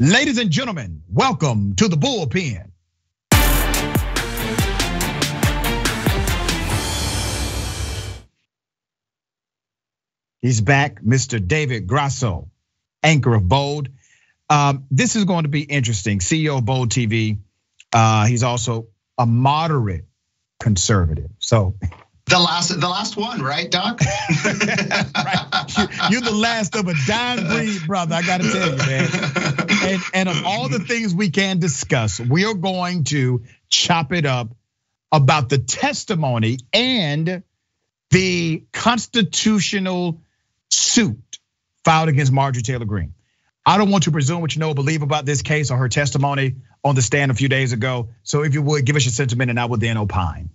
Ladies and gentlemen, welcome to the bullpen. He's back, Mr. David Grasso, anchor of Bold. This is going to be interesting. CEO of Bold TV. He's also a moderate conservative. So the last one, right, Doc? Right. You're the last of a dying breed, brother. I gotta tell you, man. And of all the things we can discuss, we are going to chop it up about the testimony and the constitutional suit filed against Marjorie Taylor Greene. I don't want to presume what you know or believe about this case or her testimony on the stand a few days ago. So if you would, give us your sentiment and I would then opine.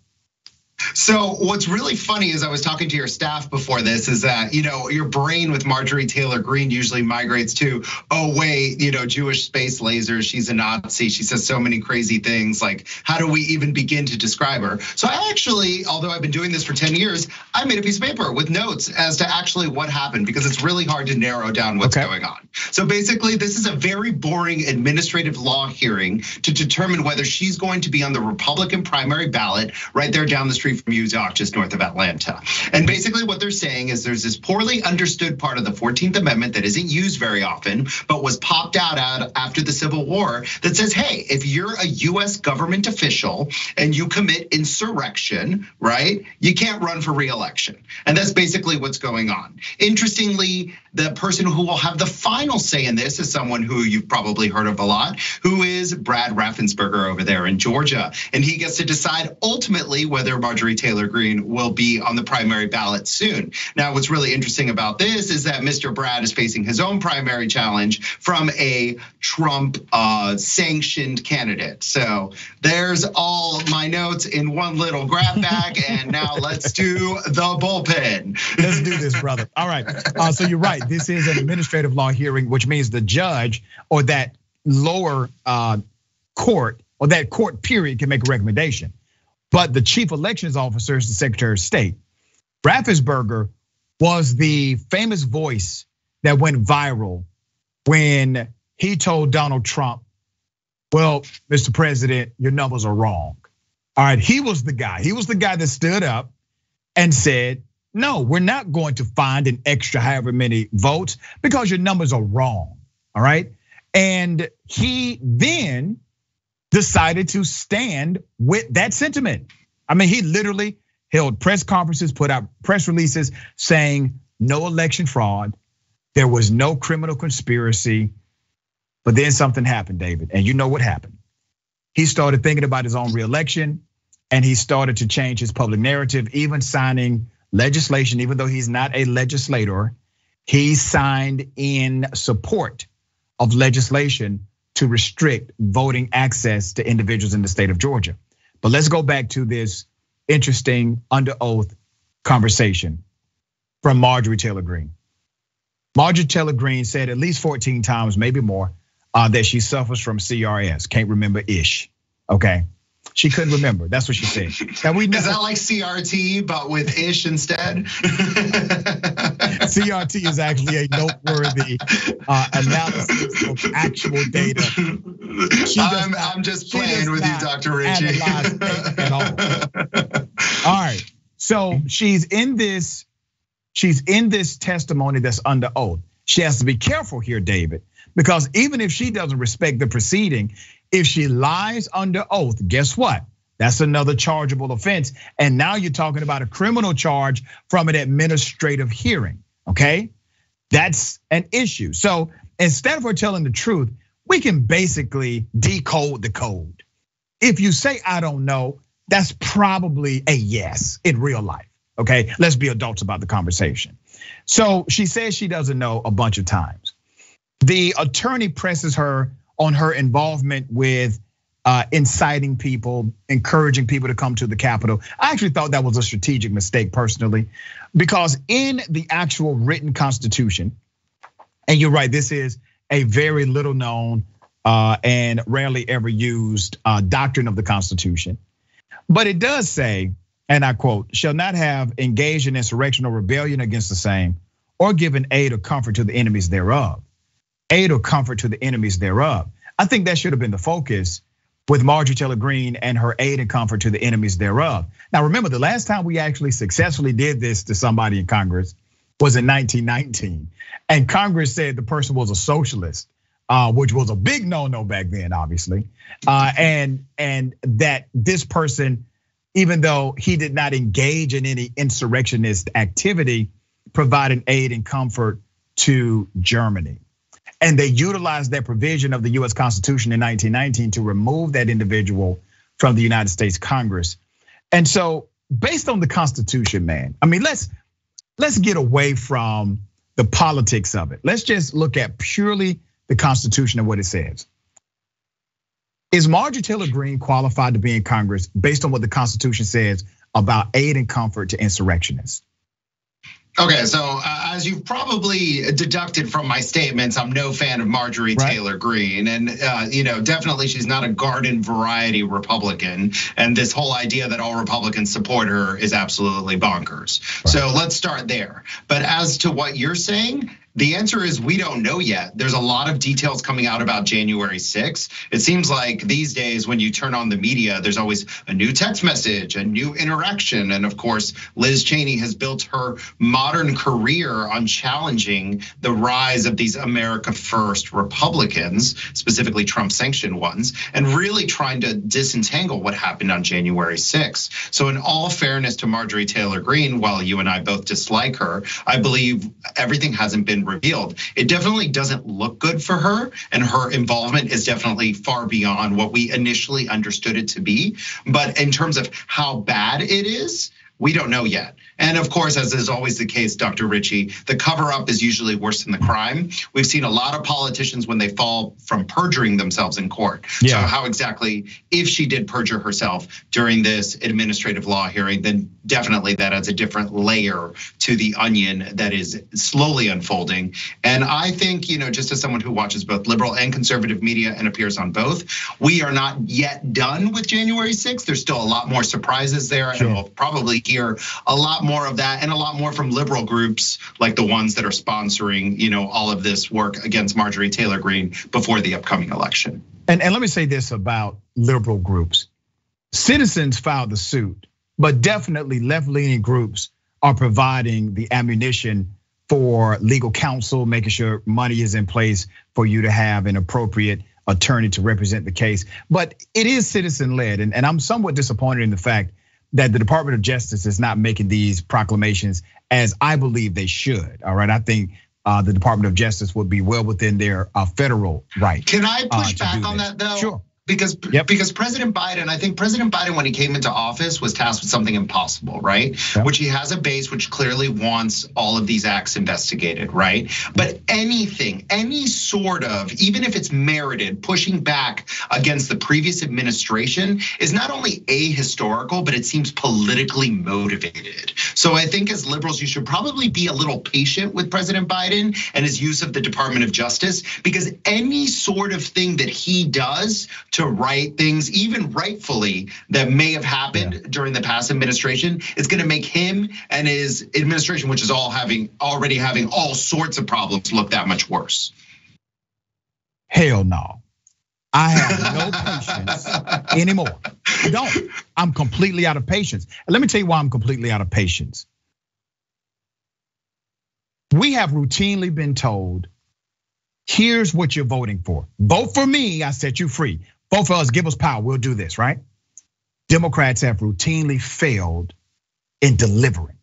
So what's really funny is I was talking to your staff before this is that, your brain with Marjorie Taylor Greene usually migrates to, oh wait, Jewish space lasers, she's a Nazi, she says so many crazy things, like how do we even begin to describe her? So I actually, although I've been doing this for 10 years, I made a piece of paper with notes as to actually what happened because it's really hard to narrow down what's going on. So basically this is a very boring administrative law hearing to determine whether she's going to be on the Republican primary ballot right there down the street from you, Doc, just north of Atlanta. And basically what they're saying is there's this poorly understood part of the 14th Amendment that isn't used very often, but was popped out after the Civil War that says, hey, if you're a US government official and you commit insurrection, right, you can't run for re-election. And that's basically what's going on. Interestingly, the person who will have the final say in this is someone who you've probably heard of a lot, who is Brad Raffensperger over there in Georgia. And he gets to decide ultimately whether Marjorie Taylor Greene will be on the primary ballot soon. Now, what's really interesting about this is that Mr. Brad is facing his own primary challenge from a Trump sanctioned candidate. So there's all my notes in one little grab bag. And now let's do the bullpen. Let's do this, brother. All right. So you're right. This is an administrative law hearing, which means the judge or that lower court or that court period can make a recommendation. But the chief elections officer is the Secretary of State. Raffensperger was the famous voice that went viral when he told Donald Trump, well, Mr. President, your numbers are wrong. All right, he was the guy. He was the guy that stood up and said, no, we're not going to find an extra however many votes because your numbers are wrong, all right? And he then decided to stand with that sentiment. I mean, he literally held press conferences, put out press releases saying no election fraud, there was no criminal conspiracy, but then something happened, David, and you know what happened. He started thinking about his own reelection and he started to change his public narrative, even signing legislation, even though he's not a legislator, he signed in support of legislation to restrict voting access to individuals in the state of Georgia. But let's go back to this interesting under oath conversation from Marjorie Taylor Greene. Marjorie Taylor Greene said at least 14 times, maybe more, that she suffers from CRS, can't remember ish, okay? She couldn't remember, that's what she said. Is that like CRT, but with ish instead? CRT is actually a noteworthy analysis of actual data. I'm just playing with you, Dr. Ritchie. At all. All right, so she's in this testimony that's under oath. She has to be careful here, David, because even if she doesn't respect the proceeding, if she lies under oath, guess what? That's another chargeable offense. And now you're talking about a criminal charge from an administrative hearing, okay? That's an issue. So instead of her telling the truth, we can basically decode the code. If you say, I don't know, that's probably a yes in real life, okay? Let's be adults about the conversation. So she says she doesn't know a bunch of times. The attorney presses her on her involvement with inciting people, encouraging people to come to the Capitol. I actually thought that was a strategic mistake personally, because in the actual written Constitution, and you're right, this is a very little known and rarely ever used doctrine of the Constitution. But it does say, and I quote, shall not have engaged in insurrection or rebellion against the same or given aid or comfort to the enemies thereof. aid or comfort to the enemies thereof. I think that should have been the focus with Marjorie Taylor Greene and her aid and comfort to the enemies thereof. Now remember, the last time we actually successfully did this to somebody in Congress was in 1919. And Congress said the person was a socialist, which was a big no-no back then, obviously. And that this person, even though he did not engage in any insurrectionist activity, provided aid and comfort to Germany. And they utilized that provision of the US Constitution in 1919 to remove that individual from the United States Congress. And so based on the Constitution, man, I mean, let's get away from the politics of it. Let's just look at purely the Constitution and what it says. Is Marjorie Taylor Greene qualified to be in Congress based on what the Constitution says about aid and comfort to insurrectionists? Okay, so as you've probably deducted from my statements, I'm no fan of Marjorie Taylor Greene, and definitely she's not a garden variety Republican, and this whole idea that all Republicans support her is absolutely bonkers. Right. So let's start there. But as to what you're saying, the answer is we don't know yet. There's a lot of details coming out about January 6th. It seems like these days when you turn on the media, there's always a new text message, a new interaction. And of course, Liz Cheney has built her modern career on challenging the rise of these America First Republicans, specifically Trump-sanctioned ones, and really trying to disentangle what happened on January 6th. So in all fairness to Marjorie Taylor Greene, while you and I both dislike her, I believe everything hasn't been revealed. It definitely doesn't look good for her, and her involvement is definitely far beyond what we initially understood it to be. But in terms of how bad it is, we don't know yet. And of course, as is always the case, Dr. Ritchie, the cover-up is usually worse than the crime. We've seen a lot of politicians when they fall from perjuring themselves in court. Yeah. So how exactly, if she did perjure herself during this administrative law hearing, then definitely that adds a different layer to the onion that is slowly unfolding. And I think, just as someone who watches both liberal and conservative media and appears on both, we are not yet done with January 6th. There's still a lot more surprises there, sure. And we'll probably hear a lot more of that and a lot more from liberal groups like the ones that are sponsoring, all of this work against Marjorie Taylor Greene before the upcoming election. And let me say this about liberal groups. Citizens filed the suit, but definitely left-leaning groups are providing the ammunition for legal counsel, making sure money is in place for you to have an appropriate attorney to represent the case. But it is citizen-led, and I'm somewhat disappointed in the fact that the Department of Justice is not making these proclamations as I believe they should, all right? I think the Department of Justice would be well within their federal right. Can I push back on that though? Sure. Because President Biden, I think President Biden, when he came into office, was tasked with something impossible, right? Yep. Which he has a base which clearly wants all of these acts investigated, right? But anything, any sort of, even if it's merited, pushing back against the previous administration is not only ahistorical, but it seems politically motivated. So I think as liberals, you should probably be a little patient with President Biden and his use of the Department of Justice, because any sort of thing that he does to right things, even rightfully, that may have happened during the past administration, it's gonna make him and his administration, which is already having all sorts of problems, look that much worse. Hell no. I have no patience anymore. I don't. I'm completely out of patience. And let me tell you why I'm completely out of patience. We have routinely been told, here's what you're voting for. Vote for me, I set you free. Vote for us, give us power, we'll do this, right? Democrats have routinely failed in delivering.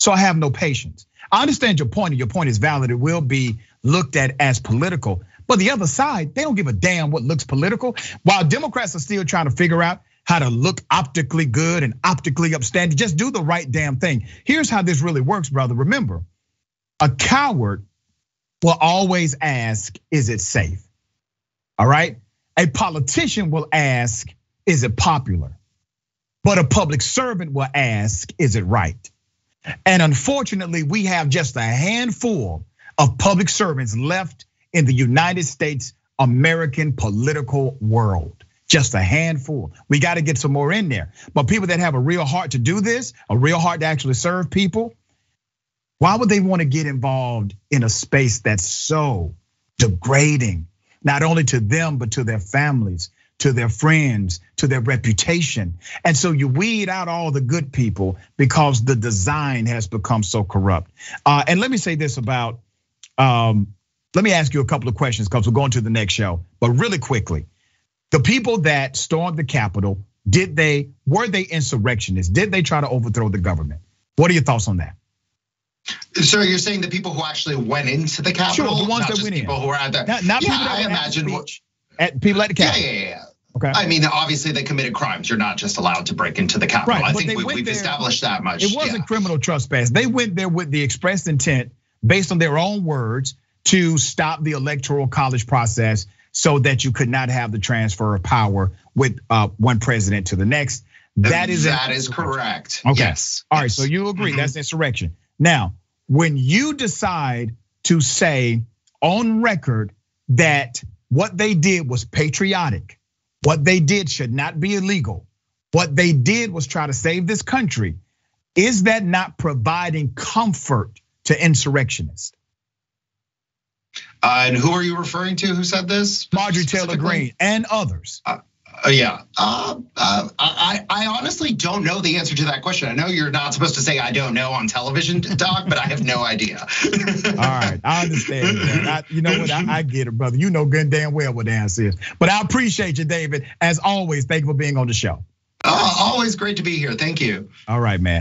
So I have no patience. I understand your point, and your point is valid. It will be looked at as political, but the other side, they don't give a damn what looks political. While Democrats are still trying to figure out how to look optically good and optically upstanding, just do the right damn thing. Here's how this really works, brother. Remember, a coward will always ask, is it safe? All right? A politician will ask, is it popular? But a public servant will ask, is it right? And unfortunately, we have just a handful of public servants left in the United States American political world. Just a handful. We got to get some more in there. But people that have a real heart to do this, a real heart to actually serve people, why would they want to get involved in a space that's so degrading, not only to them, but to their families, to their friends, to their reputation. And so you weed out all the good people because the design has become so corrupt. And let me say this about, let me ask you a couple of questions because we're going to the next show, but really quickly. The people that stormed the Capitol, were they insurrectionists? Did they try to overthrow the government? What are your thoughts on that? So you're saying the people who actually went into the Capitol? Sure, the ones that went in. People who were out there. Not people that went out there. At people at the Capitol. Yeah. Okay. I mean, obviously they committed crimes. You're not just allowed to break into the Capitol. Right, I think we've established that much. It wasn't criminal trespass. They went there with the expressed intent, based on their own words, to stop the electoral college process so that you could not have the transfer of power with one president to the next. That is correct. Okay. Yes. All right, so you agree that's insurrection. Now, when you decide to say on record that what they did was patriotic, what they did should not be illegal, what they did was try to save this country, is that not providing comfort to insurrectionists? And who are you referring to who said this? Marjorie Taylor Greene and others. I honestly don't know the answer to that question. I know you're not supposed to say I don't know on television, Doc, but I have no idea. All right, I understand that. You know what, I get it, brother. You know good damn well what the answer is. But I appreciate you, David. As always, thank you for being on the show. Always great to be here, thank you. All right, man.